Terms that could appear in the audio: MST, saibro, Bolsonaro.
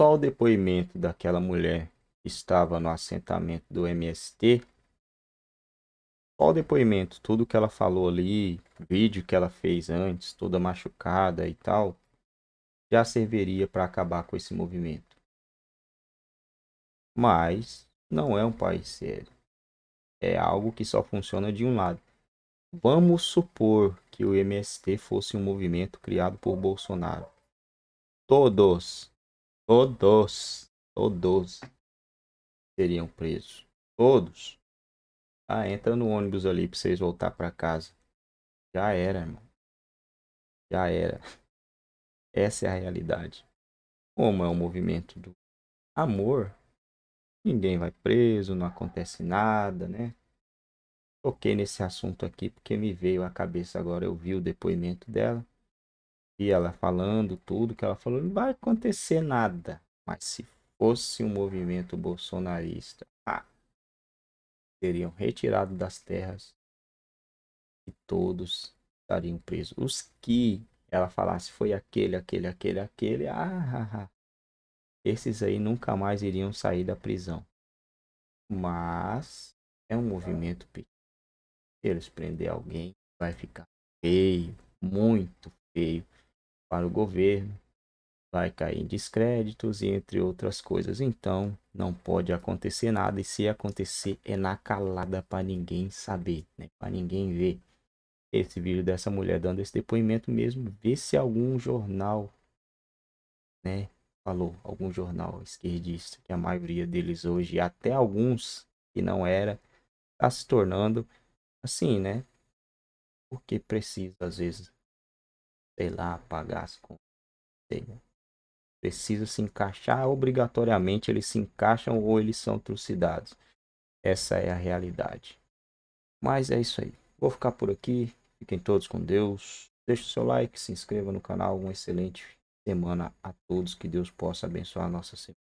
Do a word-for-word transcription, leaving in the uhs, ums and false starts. Só o depoimento daquela mulher que estava no assentamento do M S T, só o depoimento, tudo que ela falou ali, vídeo que ela fez antes, toda machucada e tal, já serviria para acabar com esse movimento. Mas não é um país sério. É algo que só funciona de um lado. Vamos supor que o M S T fosse um movimento criado por Bolsonaro. Todos, todos, todos seriam presos. Todos. Ah, entra no ônibus ali para vocês voltar para casa. Já era, irmão. Já era. Essa é a realidade. Como é um movimento do amor, ninguém vai preso, não acontece nada, né? Toquei nesse assunto aqui porque me veio à cabeça agora. Eu vi o depoimento dela e ela falando tudo que ela falou. Não vai acontecer nada. Mas se fosse um movimento bolsonarista, ah, seriam retirados das terras e todos estariam presos. Os que ela falasse foi aquele, aquele, aquele, aquele. Ah, ah, ah. Esses aí nunca mais iriam sair da prisão. Mas é um movimento pequeno. Se eles prender alguém, vai ficar feio, muito feio para o governo. Vai cair em descréditos e entre outras coisas. Então, não pode acontecer nada. E se acontecer, é na calada para ninguém saber, né? Para ninguém ver. Esse vídeo dessa mulher dando esse depoimento mesmo. Vê se algum jornal, né? Falou, algum jornal esquerdista, que a maioria deles hoje, até alguns que não era, está se tornando assim, né? Porque precisa, às vezes, sei lá, pagar as contas, sei lá. Precisa se encaixar, obrigatoriamente eles se encaixam ou eles são trucidados. Essa é a realidade. Mas é isso aí. Vou ficar por aqui. Fiquem todos com Deus. Deixe o seu like, se inscreva no canal. Uma excelente semana a todos. Que Deus possa abençoar a nossa semana.